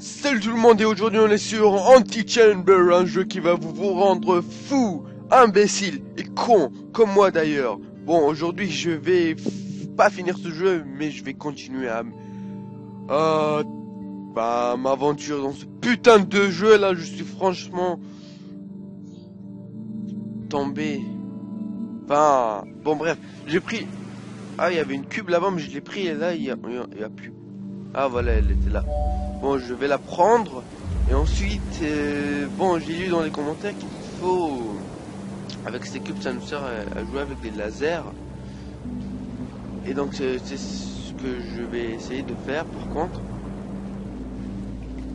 Salut tout le monde et aujourd'hui on est sur Antichamber, un jeu qui va vous rendre fou, imbécile et con, comme moi d'ailleurs. Bon, aujourd'hui je vais pas finir ce jeu, mais je vais continuer à m'aventure dans ce putain de jeu là. Je suis franchement tombé. Enfin, bon bref, j'ai pris... Ah, il y avait une cube là-bas, mais je l'ai pris et là il y a plus. Ah voilà, elle était là. Bon, je vais la prendre. Et ensuite, bon, j'ai lu dans les commentaires qu'il faut... Avec ces cubes, ça nous sert à jouer avec des lasers. Et donc, c'est ce que je vais essayer de faire, par contre.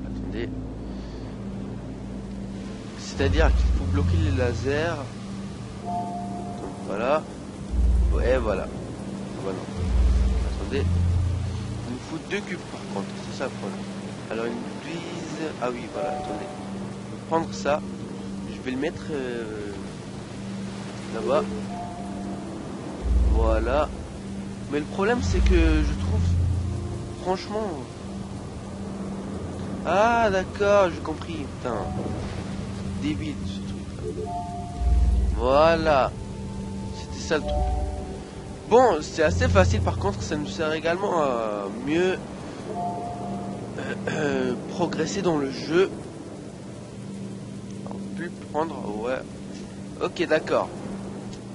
Attendez. C'est-à-dire qu'il faut bloquer les lasers. Donc, voilà. Ouais, voilà. Voilà. Attendez. Il nous faut deux cubes, par contre. C'est ça, le problème. Alors, ils nous disent... Ah oui, voilà, attendez. Je vais prendre ça. Je vais le mettre... là-bas. Voilà. Mais le problème, c'est que je trouve... Franchement... Ah, d'accord, j'ai compris. Putain. Débile, ce truc. Voilà. C'était ça, le truc. Bon, c'est assez facile. Par contre, ça nous sert également à mieux... progresser dans le jeu. On peut prendre... Ouais. Ok, d'accord.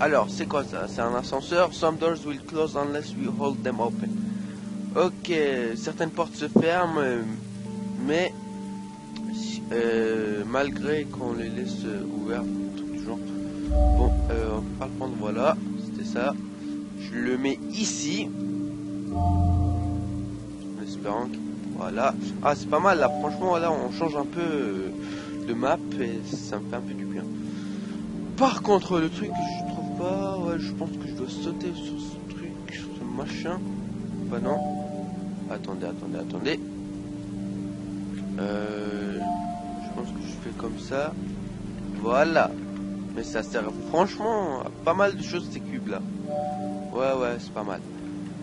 Alors, c'est quoi ça? C'est un ascenseur. Some doors will close unless we hold them open. Ok, certaines portes se ferment, mais malgré qu'on les laisse ouvertes, tout le genre. Bon, on peut pas le prendre, voilà, c'était ça. Je le mets ici. En espérant que... Voilà. Ah, c'est pas mal, là, franchement, là, on change un peu de map et ça me fait un peu du bien. Par contre, le truc, je trouve pas... Ouais, je pense que je dois sauter sur ce truc, sur ce machin. Bah non. Attendez, attendez, attendez. Je pense que je fais comme ça. Voilà. Mais ça sert franchement à pas mal de choses, ces cubes-là. Ouais, ouais, c'est pas mal.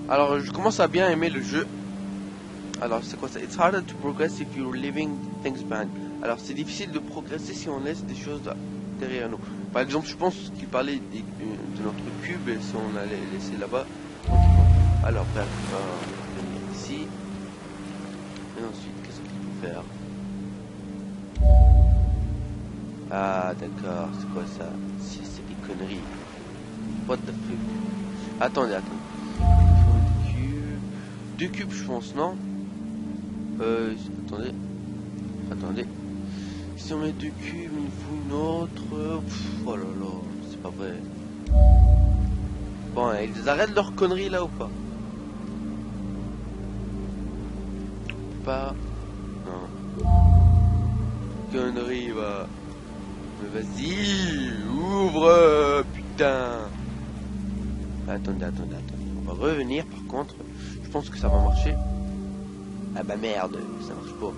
Alors, je commence à bien aimer le jeu. Alors, c'est quoi ça? It's harder to progress if you're leaving things behind. Alors, c'est difficile de progresser si on laisse des choses derrière nous. Par exemple, je pense qu'il parlait de notre cube et si on allait laisser là-bas. Alors, bref, on va ici. Et ensuite, qu'est-ce qu'il faut faire? Ah, d'accord, c'est quoi ça? C'est des conneries. What the fuck? Attendez, attendez. Deux cubes, je pense, non? Attendez. Attendez. Si on met deux cubes, il faut une autre... Pff, oh là là, c'est pas vrai. Bon, ils arrêtent leur connerie là ou pas? Pas... Non. Connerie, bah... Mais vas-y, ouvre, putain. Attendez, attendez, attendez. On va revenir par contre. Je pense que ça va marcher. Ah bah merde, ça marche pas.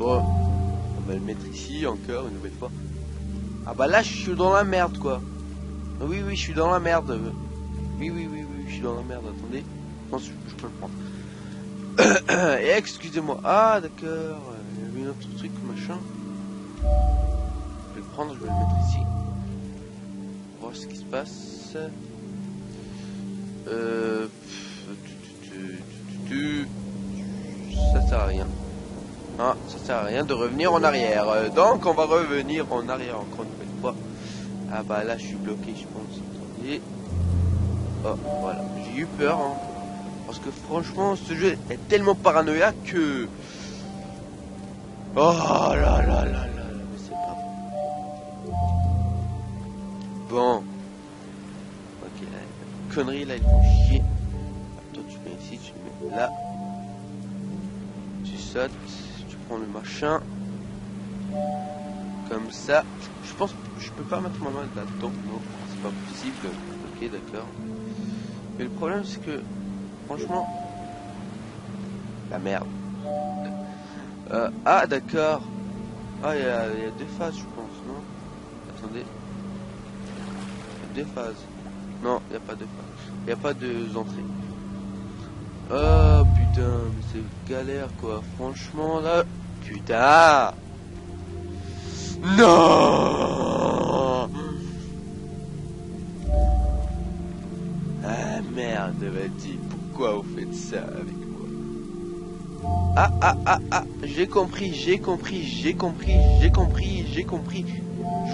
Bon. On va le mettre ici encore une nouvelle fois. Ah bah là je suis dans la merde quoi. Oui oui je suis dans la merde. Oui oui oui oui je suis dans la merde. Attendez. Je pense que je peux le prendre. Et excusez-moi. Ah d'accord. Il y avait un autre truc machin. Je vais le prendre, je vais le mettre ici. Voir ce qui se passe. Ça sert à rien. Ah, ça sert à rien de revenir en arrière. Donc on va revenir en arrière encore une nouvelle fois. Ah bah là je suis bloqué je pense. Attendez. Oh voilà. J'ai eu peur hein. Parce que franchement ce jeu est tellement paranoïaque que... Oh là là là là là. Mais c'est pas bon. Ok là, conneries là ils font chier. Toi tu mets ici, tu mets là. Tu sautes. Le machin comme ça, je pense que je peux pas mettre ma main là-dedans, non, c'est pas possible. Ok, d'accord, mais le problème c'est que, franchement, la merde. Ah d'accord. Ah il y a deux phases je pense, non? Attendez. Deux phases. Non, il n'y a pas de phases. Il n'y a pas deux entrées. Oh putain, mais c'est galère quoi. Franchement là. Putain. Non. Ah merde, vas-y, pourquoi vous faites ça avec moi? Ah ah ah ah, j'ai compris. Je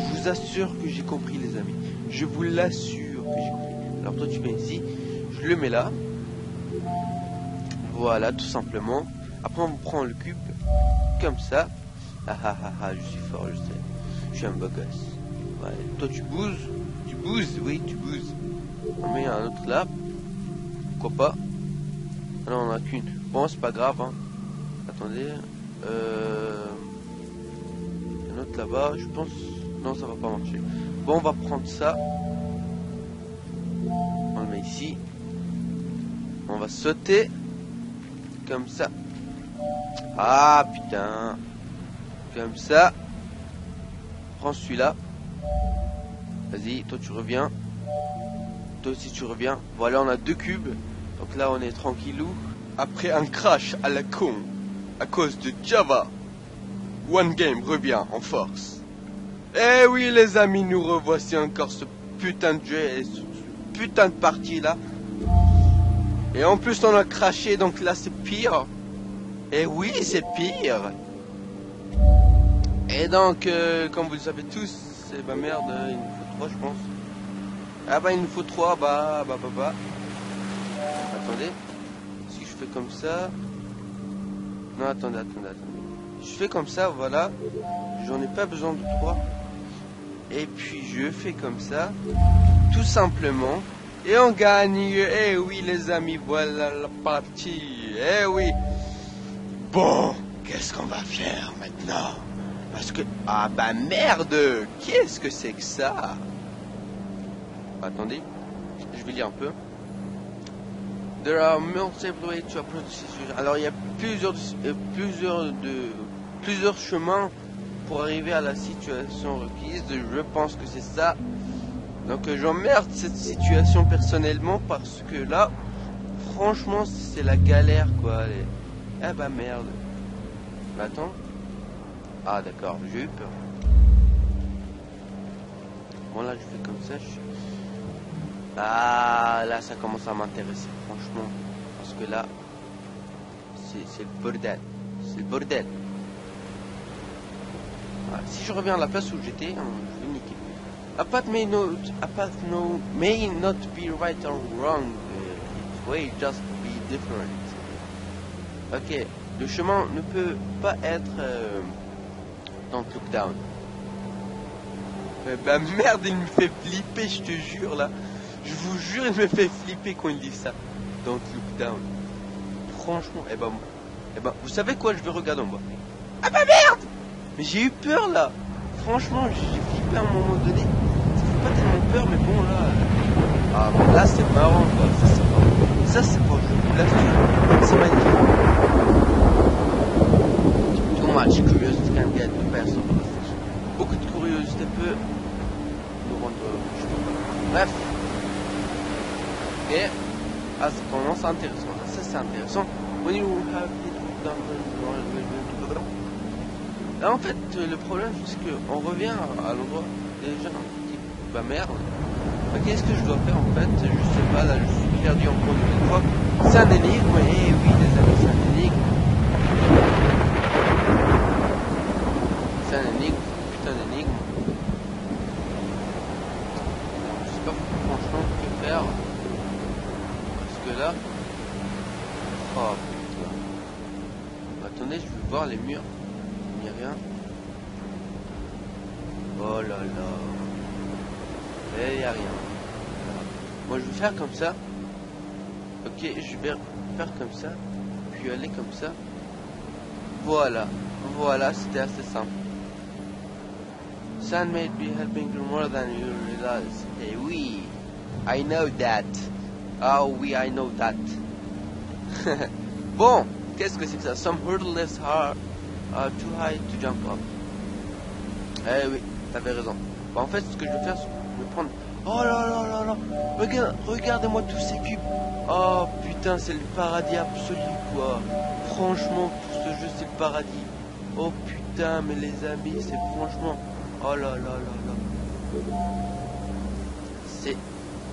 vous assure que j'ai compris les amis. Je vous l'assure que j'ai compris. Alors toi tu viens ici, je le mets là. Voilà, tout simplement. Après on prend le cube, comme ça. Ah ah ah ah, je suis fort, je sais. Je suis un beau gosse. Ouais. Toi tu bouses. Tu bouses, oui, tu bouses. On met un autre là. Pourquoi pas? Ah non, on en a qu'une. Bon, c'est pas grave. Hein. Attendez. Un autre là-bas, je pense. Non, ça va pas marcher. Bon, on va prendre ça. On le met ici. On va sauter. Comme ça. Ah putain. Comme ça. Prends celui-là. Vas-y, toi tu reviens. Toi aussi tu reviens. Voilà, on a deux cubes. Donc là on est tranquillou. Après un crash à la con. À cause de Java. One Game revient en force. Eh oui les amis, nous revoici encore ce putain de jeu et ce putain de partie là. Et en plus on a craché, donc là c'est pire. Et oui c'est pire. Et donc comme vous le savez tous, c'est bah merde, il nous faut 3 je pense. Ah bah il nous faut 3, bah. Attendez. Si je fais comme ça. Non attendez. Je fais comme ça, voilà. J'en ai pas besoin de 3. Et puis je fais comme ça. Tout simplement. Et on gagne, eh oui les amis, voilà la partie, eh oui. Bon, qu'est-ce qu'on va faire maintenant? Parce que, ah bah merde, qu'est-ce que c'est que ça? Attendez, je vais lire un peu. There are multiple ways to approach this situation. Alors il y a plusieurs chemins pour arriver à la situation requise, je pense que c'est ça. Donc j'emmerde cette situation personnellement parce que là, franchement, c'est la galère quoi. Allez. Ah bah merde. Mais attends. Ah d'accord, j'ai eu peur. Bon là, je fais comme ça. Ah là, ça commence à m'intéresser franchement. Parce que là, c'est le bordel. C'est le bordel. Voilà. Si je reviens à la place où j'étais, je vais niquer. A path may not, be right or wrong. Its way just be different. Ok, le chemin ne peut pas être dans le lockdown. Bah merde, il me fait flipper, je te jure là. Je vous jure, il me fait flipper quand il dit ça. Dans le lockdown. Franchement, eh ben, vous savez quoi, je vais regarder en bas. Ah bah merde, mais j'ai eu peur là. Franchement, j'ai flippé à un moment donné. Pas tellement peur, mais bon là, ah, bon, là c'est marrant quoi. Ça c'est pas, je vous l'assure, c'est magnifique. Too much curiosity can get the best of us. Beaucoup de curiosité peut nous rendre bref. Et ah, ça commence intéressant, ça c'est intéressant. When you have it done, là en fait le problème c'est qu'on revient à l'endroit déjà. Bah merde, bah, qu'est-ce que je dois faire en fait? Je sais pas, là je suis perdu encore une fois. C'est un énigme, et oui les amis, c'est un énigme. C'est un énigme, putain d'énigme. Je sais pas franchement que faire. Parce que là. Oh putain. Bah, attendez, je veux voir les murs. Il n'y a rien. Oh là là. Et y a rien. Moi je vais faire comme ça. Ok, je vais faire comme ça. Puis aller comme ça. Voilà. Voilà, c'était assez simple. Sun may be helping you more than you realize. Eh oui. I know that. Ah oui, I know that. Bon, qu'est-ce que c'est que ça? Some hurdles are too high to jump up. Eh oui, t'avais raison. Bah en fait, ce que je vais faire, c'est je vais prendre... Oh là là là là, regardez-moi tous ces cubes. Oh putain, c'est le paradis absolu quoi. Franchement, pour ce jeu, c'est le paradis. Oh putain, mais les amis, c'est franchement... Oh là là là là. C'est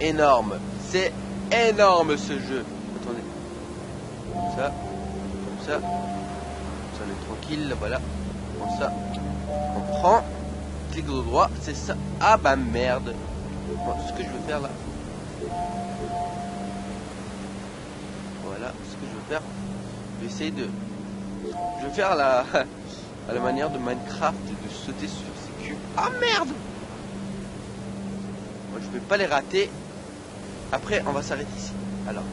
énorme. C'est énorme ce jeu. Attendez. Comme ça. Comme ça. Comme ça, on est tranquille. Voilà. Comme ça. On prend. Clic droit. C'est ça. Ah bah merde. Bon, ce que je veux faire là. Voilà. Ce que je veux faire. Je vais essayer de... Je vais faire la... à la manière de Minecraft, de sauter sur ces cubes. Ah merde! Moi je vais pas les rater. Après on va s'arrêter ici. Alors,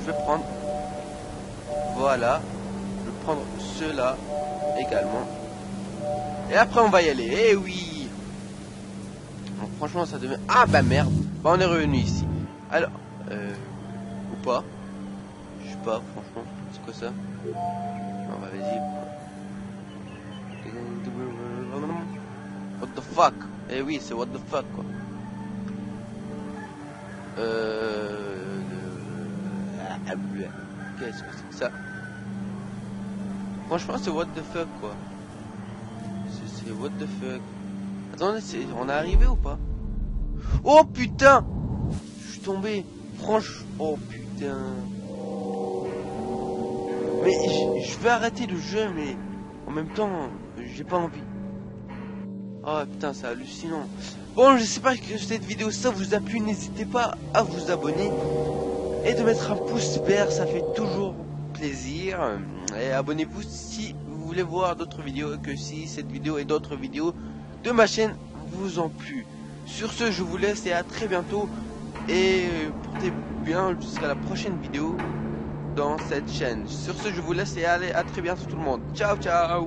je vais prendre... Voilà. Je vais prendre ceux-là également. Et après on va y aller. Eh oui! Bon, franchement ça devient... Ah bah merde! Bah on est revenu ici. Alors... Ou pas. Je sais pas franchement. C'est quoi ça? Non bah vas-y. What the fuck? Eh oui, c'est what the fuck quoi. Qu'est-ce que c'est que ça? Franchement, c'est what the fuck quoi. C'est what the fuck. Attendez, on est arrivé ou pas? Oh putain! Je suis tombé. Franchement, oh putain. Mais je vais arrêter le jeu, mais en même temps, j'ai pas envie. Oh putain, c'est hallucinant. Bon, je sais pas que cette vidéo ça vous a plu. N'hésitez pas à vous abonner et de mettre un pouce vert, ça fait toujours plaisir. Et abonnez-vous si vous voulez voir d'autres vidéos, que si cette vidéo et d'autres vidéos de ma chaîne vous ont plu. Sur ce, je vous laisse et à très bientôt. Et portez bien jusqu'à la prochaine vidéo dans cette chaîne. Sur ce, je vous laisse et allez à très bientôt tout le monde. Ciao, ciao.